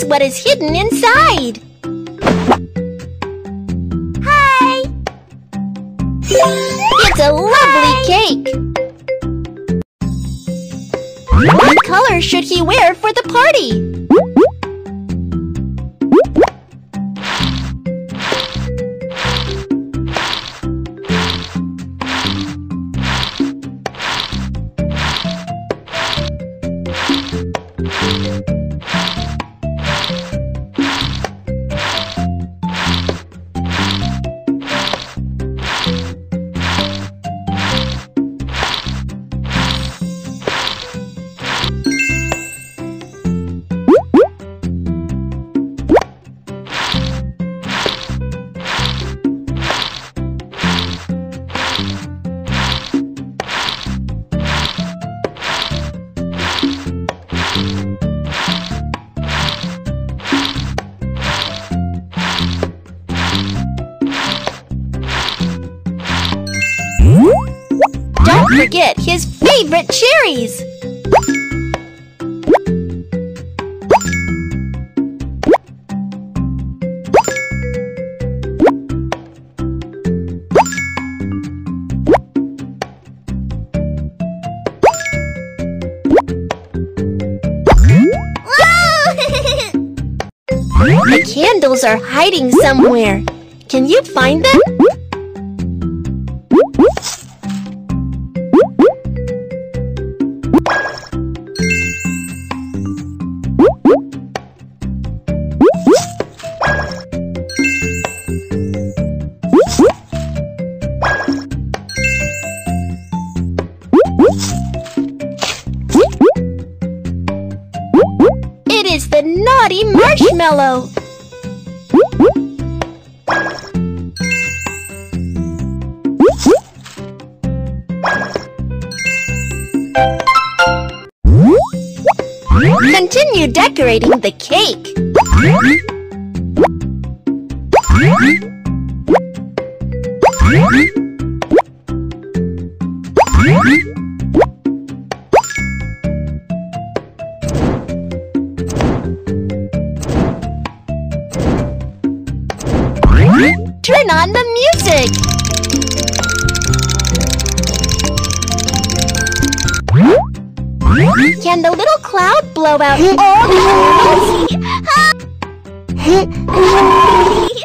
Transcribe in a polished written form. guess what is hidden inside. Hi! It's a lovely cake. What color should he wear for the party? Forget his favorite cherries! The candles are hiding somewhere. Can you find them? Marshmallow. Continue decorating the cake. Turn on the music! Can the little cloud blow out all the